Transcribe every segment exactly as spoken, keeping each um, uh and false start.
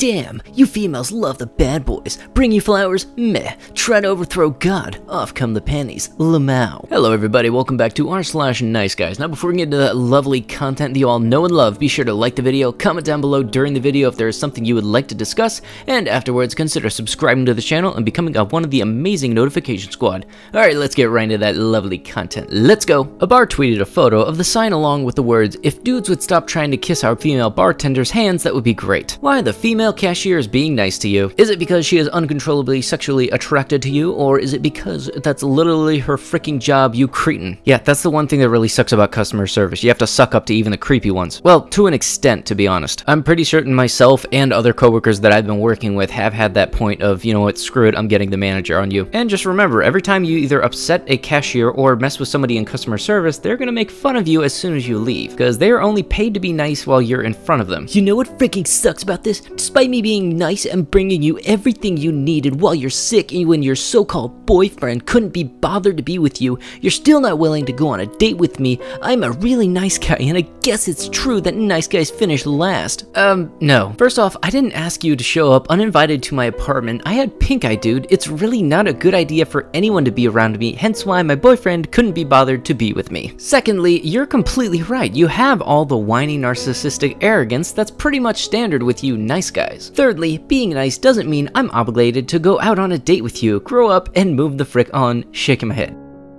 Damn, you females love the bad boys. Bring you flowers? Meh. Try to overthrow God. Off come the panties. Lmao. Hello everybody, welcome back to r slash nice guys. Now before we get into that lovely content that you all know and love, be sure to like the video, comment down below during the video if there is something you would like to discuss, and afterwards consider subscribing to the channel and becoming a, one of the amazing notification squad. Alright, let's get right into that lovely content. Let's go! A bar tweeted a photo of the sign along with the words, "If dudes would stop trying to kiss our female bartenders' hands, that would be great." Why the female cashier is being nice to you? Is it because she is uncontrollably sexually attracted to you, or is it because that's literally her freaking job, you cretin? Yeah, that's the one thing that really sucks about customer service. You have to suck up to even the creepy ones. Well, to an extent, to be honest. I'm pretty certain myself and other coworkers that I've been working with have had that point of, you know what, screw it, I'm getting the manager on you. And just remember, every time you either upset a cashier or mess with somebody in customer service, they're gonna make fun of you as soon as you leave, because they're only paid to be nice while you're in front of them. You know what freaking sucks about this? Despite me being nice and bringing you everything you needed while you're sick and when your so-called boyfriend couldn't be bothered to be with you, you're still not willing to go on a date with me. I'm a really nice guy, and I guess it's true that nice guys finish last. Um, no. First off, I didn't ask you to show up uninvited to my apartment. I had pink eye, dude. It's really not a good idea for anyone to be around me, hence why my boyfriend couldn't be bothered to be with me. Secondly, you're completely right. You have all the whiny, narcissistic arrogance that's pretty much standard with you nice guys. Thirdly, being nice doesn't mean I'm obligated to go out on a date with you. Grow up and move the frick on. Shaking my head.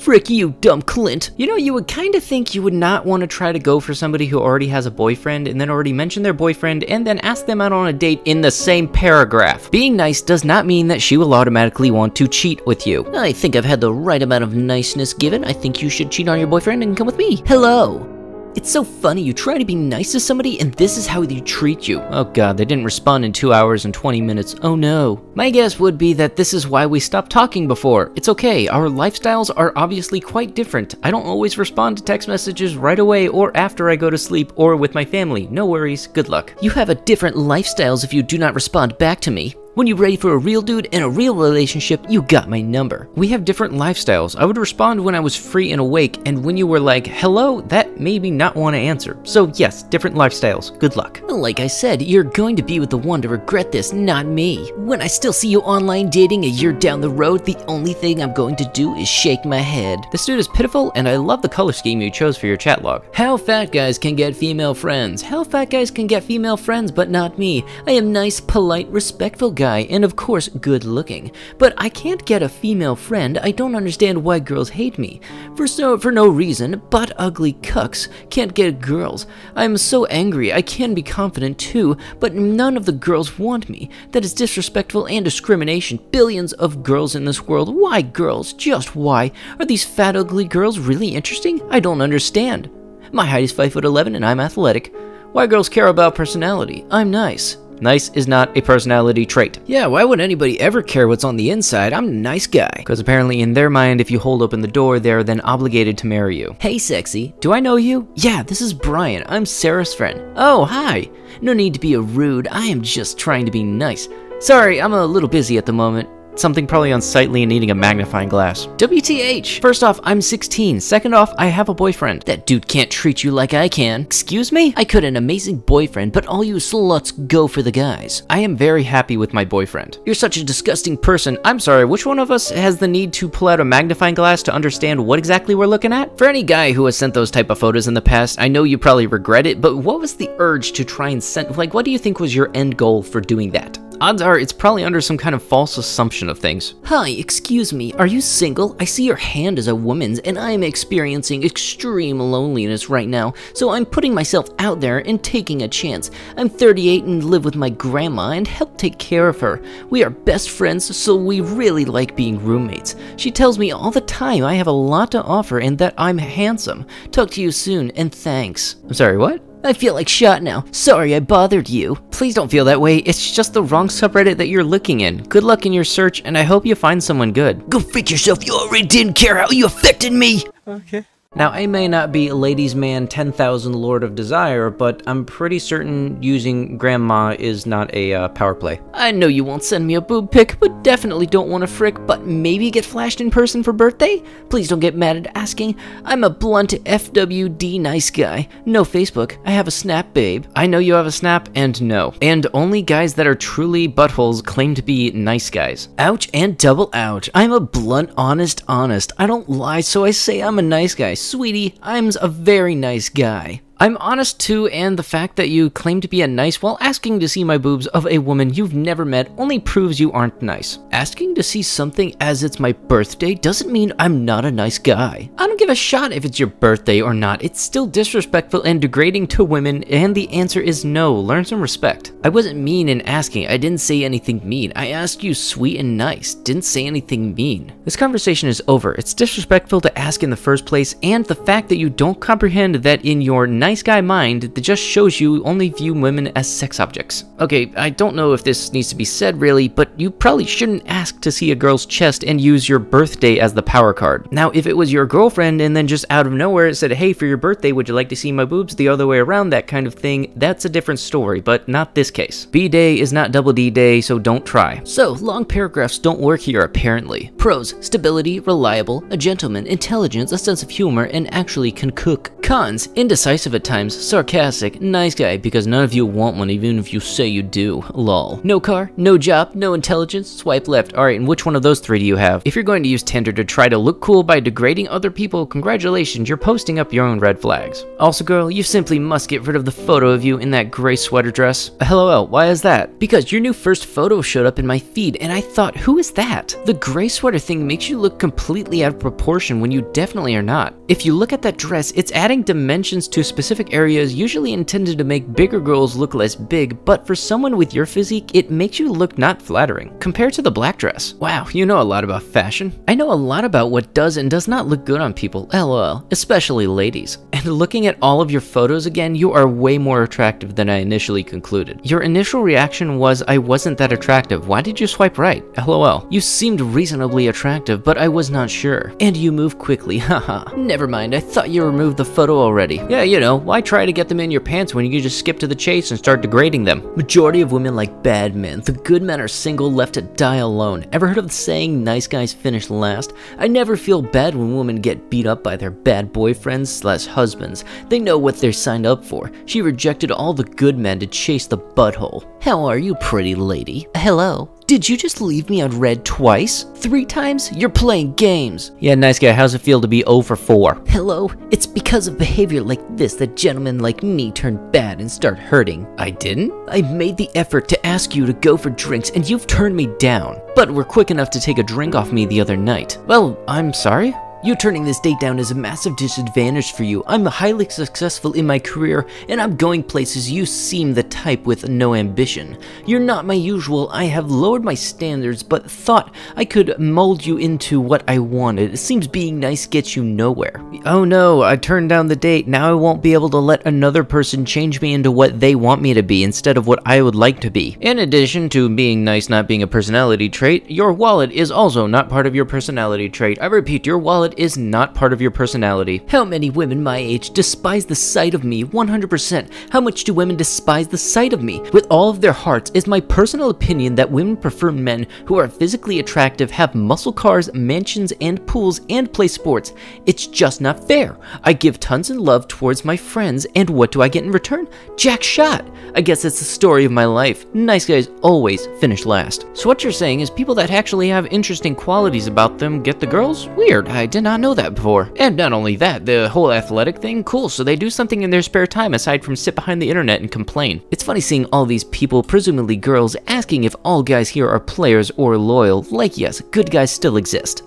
Frick you, dumb Clint. You know, you would kind of think you would not want to try to go for somebody who already has a boyfriend and then already mentioned their boyfriend and then ask them out on a date in the same paragraph. Being nice does not mean that she will automatically want to cheat with you. I think I've had the right amount of niceness given. I think you should cheat on your boyfriend and come with me. Hello. It's so funny, you try to be nice to somebody and this is how they treat you. Oh god, they didn't respond in two hours and twenty minutes. Oh no. My guess would be that this is why we stopped talking before. It's okay, our lifestyles are obviously quite different. I don't always respond to text messages right away or after I go to sleep or with my family. No worries, good luck. You have a different lifestyles if you do not respond back to me. When you're ready for a real dude and a real relationship, you got my number. We have different lifestyles. I would respond when I was free and awake, and when you were like, hello, that made me not want to answer. So yes, different lifestyles. Good luck. Like I said, you're going to be with the one to regret this, not me. When I still see you online dating a year down the road, the only thing I'm going to do is shake my head. This dude is pitiful, and I love the color scheme you chose for your chat log. How fat guys can get female friends. How fat guys can get female friends, but not me. I am nice, polite, respectful guys. Guy, and of course good looking, but I can't get a female friend. I don't understand why girls hate me for so for no reason, but ugly cucks can't get girls. I'm so angry. I can be confident too, but none of the girls want me. That is disrespectful and discrimination. Billions of girls in this world. Why girls? Just why? Are these fat ugly girls really interesting? I don't understand. My height is five foot eleven and I'm athletic. Why girls care about personality? I'm nice. Nice is not a personality trait. Yeah, why would anybody ever care what's on the inside? I'm a nice guy. Because apparently in their mind, if you hold open the door, they're then obligated to marry you. Hey sexy, do I know you? Yeah, this is Brian. I'm Sarah's friend. Oh, hi. No need to be a rude. I am just trying to be nice. Sorry, I'm a little busy at the moment. Something probably unsightly and needing a magnifying glass. W T H! First off, I'm sixteen. Second off, I have a boyfriend. That dude can't treat you like I can. Excuse me? I could an amazing boyfriend, but all you sluts go for the guys. I am very happy with my boyfriend. You're such a disgusting person. I'm sorry, which one of us has the need to pull out a magnifying glass to understand what exactly we're looking at? For any guy who has sent those type of photos in the past, I know you probably regret it, but what was the urge to try and send, like, what do you think was your end goal for doing that? Odds are it's probably under some kind of false assumption of things. Hi, excuse me, are you single? I see your hand is a woman's and I'm experiencing extreme loneliness right now, so I'm putting myself out there and taking a chance. I'm thirty-eight and live with my grandma and help take care of her. We are best friends, so we really like being roommates. She tells me all the time I have a lot to offer and that I'm handsome. Talk to you soon and thanks. I'm sorry, what? I feel like shot now. Sorry I bothered you. Please don't feel that way. It's just the wrong subreddit that you're looking in. Good luck in your search, and I hope you find someone good. Go freak yourself. You already didn't care how you affected me. Okay. Now, I may not be Ladies Man ten thousand Lord of Desire, but I'm pretty certain using Grandma is not a uh, power play. I know you won't send me a boob pic, but definitely don't want to frick, but maybe get flashed in person for birthday? Please don't get mad at asking. I'm a blunt F W D nice guy. No Facebook. I have a snap, babe. I know you have a snap, and no. And only guys that are truly buttholes claim to be nice guys. Ouch and double ouch. I'm a blunt, honest, honest. I don't lie, so I say I'm a nice guy. Sweetie, I'm a very nice guy. I'm honest too, and the fact that you claim to be a nice while asking to see my boobs of a woman you've never met only proves you aren't nice. Asking to see something as it's my birthday doesn't mean I'm not a nice guy. I don't give a shot if it's your birthday or not. It's still disrespectful and degrading to women, and the answer is no. Learn some respect. I wasn't mean in asking. I didn't say anything mean. I asked you sweet and nice. Didn't say anything mean. This conversation is over. It's disrespectful to ask in the first place, and the fact that you don't comprehend that in your nice Nice guy mind that just shows you only view women as sex objects. Okay, I don't know if this needs to be said really, but you probably shouldn't ask to see a girl's chest and use your birthday as the power card. Now, if it was your girlfriend and then just out of nowhere it said, hey, for your birthday, would you like to see my boobs the other way around, that kind of thing, that's a different story, but not this case. B-Day is not Double D Day, so don't try. So, long paragraphs don't work here apparently. Pros, stability, reliable, a gentleman, intelligence, a sense of humor, and actually can cook. Cons, indecisive at times, sarcastic, nice guy because none of you want one even if you say you do, lol. No car, no job, no intelligence, swipe left. Alright, and which one of those three do you have? If you're going to use Tinder to try to look cool by degrading other people, congratulations, you're posting up your own red flags. Also girl, you simply must get rid of the photo of you in that gray sweater dress. LOL, why is that? Because your new first photo showed up in my feed and I thought, who is that? The gray sweater thing makes you look completely out of proportion when you definitely are not. If you look at that dress, it's adding dimensions to specific Specific areas usually intended to make bigger girls look less big, but for someone with your physique, it makes you look not flattering. Compared to the black dress. Wow, you know a lot about fashion. I know a lot about what does and does not look good on people, LOL, especially ladies. And looking at all of your photos again, you are way more attractive than I initially concluded. Your initial reaction was, I wasn't that attractive, why did you swipe right? LOL. You seemed reasonably attractive, but I was not sure. And you move quickly, haha. Never mind, I thought you removed the photo already. Yeah, you know. Why try to get them in your pants when you can just skip to the chase and start degrading them? Majority of women like bad men. The good men are single, left to die alone. Ever heard of the saying, nice guys finish last? I never feel bad when women get beat up by their bad boyfriends slash husbands. They know what they're signed up for. She rejected all the good men to chase the butthole. How are you, pretty lady? Hello? Did you just leave me on red twice? Three times? You're playing games. Yeah, nice guy, how's it feel to be zero for four? Hello? It's because of behavior like this that gentlemen like me turn bad and start hurting. I didn't? I made the effort to ask you to go for drinks and you've turned me down. But were quick enough to take a drink off me the other night. Well, I'm sorry? You turning this date down is a massive disadvantage for you. I'm highly successful in my career, and I'm going places. You seem the type with no ambition. You're not my usual. I have lowered my standards, but thought I could mold you into what I wanted. It seems being nice gets you nowhere. Oh no, I turned down the date. Now I won't be able to let another person change me into what they want me to be instead of what I would like to be. In addition to being nice not being a personality trait, your wallet is also not part of your personality trait. I repeat, your wallet is not part of your personality. How many women my age despise the sight of me? one hundred percent. How much do women despise the sight of me? With all of their hearts, is my personal opinion that women prefer men who are physically attractive, have muscle cars, mansions, and pools, and play sports. It's just not fair. I give tons of love towards my friends, and what do I get in return? Jack shot. I guess that's the story of my life. Nice guys always finish last. So what you're saying is people that actually have interesting qualities about them get the girls? Weird. I didn't not know that before. And not only that, the whole athletic thing, cool, so they do something in their spare time aside from sit behind the internet and complain. It's funny seeing all these people, presumably girls, asking if all guys here are players or loyal. Like yes, good guys still exist.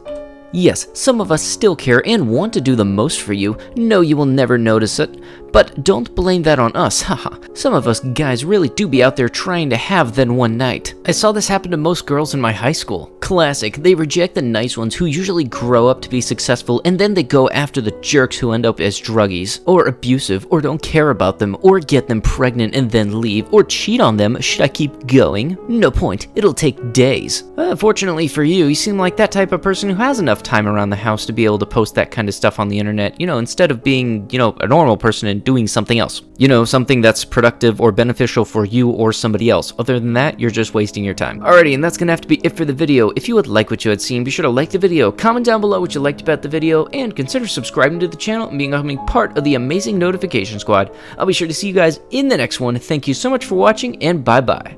Yes, some of us still care and want to do the most for you. No, you will never notice it. But don't blame that on us, haha. Some of us guys really do be out there trying to have then one night. I saw this happen to most girls in my high school. Classic, they reject the nice ones who usually grow up to be successful, and then they go after the jerks who end up as druggies, or abusive, or don't care about them, or get them pregnant and then leave, or cheat on them. Should I keep going? No point, it'll take days. Uh, fortunately for you, you seem like that type of person who has enough time around the house to be able to post that kind of stuff on the internet, you know, instead of being, you know, a normal person and doing something else. You know, something that's productive or beneficial for you or somebody else. Other than that, you're just wasting your time. Alrighty, and that's gonna have to be it for the video. If you would like what you had seen, be sure to like the video, comment down below what you liked about the video, and consider subscribing to the channel and becoming part of the amazing notification squad. I'll be sure to see you guys in the next one. Thank you so much for watching, and bye bye.